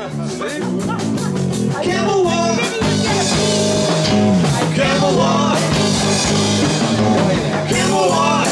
I can't walk. I can't walk. I can't walk.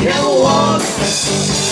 Can't walk.